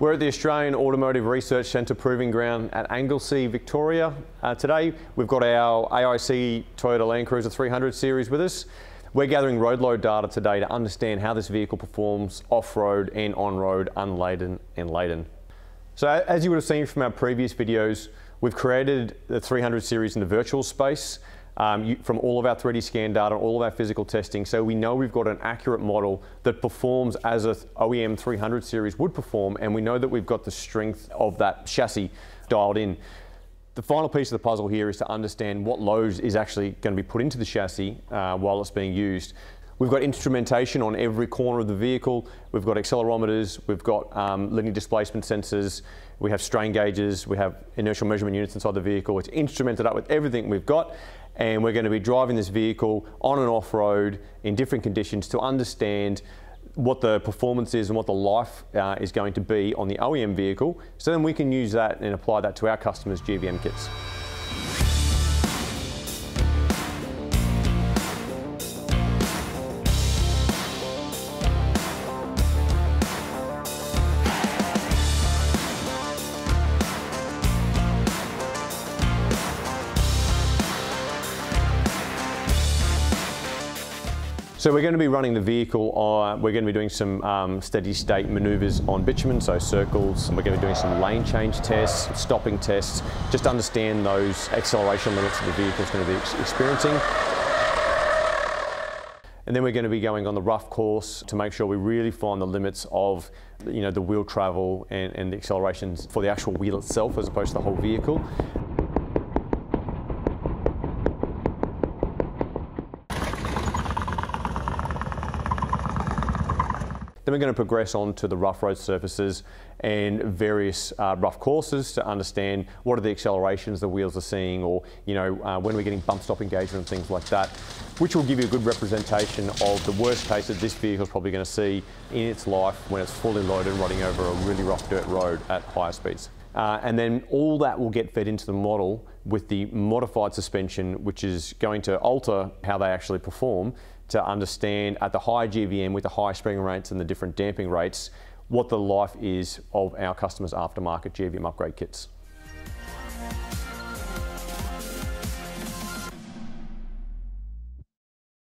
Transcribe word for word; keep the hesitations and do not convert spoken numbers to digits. We're at the Australian Automotive Research Centre Proving Ground at Anglesea, Victoria. Uh, today we've got our A I C Toyota Land Cruiser three hundred Series with us. We're gathering road load data today to understand how this vehicle performs off-road and on-road, unladen and laden. So as you would have seen from our previous videos, we've created the three hundred Series in the virtual space um, you, from all of our three D scan data, all of our physical testing, so we know we've got an accurate model that performs as an O E M three hundred Series would perform, and we know that we've got the strength of that chassis dialed in. The final piece of the puzzle here is to understand what loads is actually going to be put into the chassis uh, while it's being used. We've got instrumentation on every corner of the vehicle, we've got accelerometers, we've got um, linear displacement sensors, we have strain gauges, we have inertial measurement units inside the vehicle. It's instrumented up with everything we've got, and we're going to be driving this vehicle on and off-road in different conditions to understand what the performance is and what the life uh, is going to be on the O E M vehicle, so then we can use that and apply that to our customers' G V M kits. So we're going to be running the vehicle on, we're going to be doing some um, steady state maneuvers on bitumen, so circles, and we're going to be doing some lane change tests, stopping tests, just to understand those acceleration limits that the vehicle is going to be ex experiencing. And then we're going to be going on the rough course to make sure we really find the limits of, you know, the wheel travel and, and the accelerations for the actual wheel itself as opposed to the whole vehicle. Then we're going to progress on to the rough road surfaces and various uh, rough courses to understand what are the accelerations the wheels are seeing, or you know uh, when we're getting bump stop engagement and things like that, which will give you a good representation of the worst case that this vehicle is probably going to see in its life when it's fully loaded running over a really rough dirt road at higher speeds. Uh, and then all that will get fed into the model with the modified suspension, which is going to alter how they actually perform to understand at the high G V M with the high spring rates and the different damping rates what the life is of our customers' aftermarket G V M upgrade kits.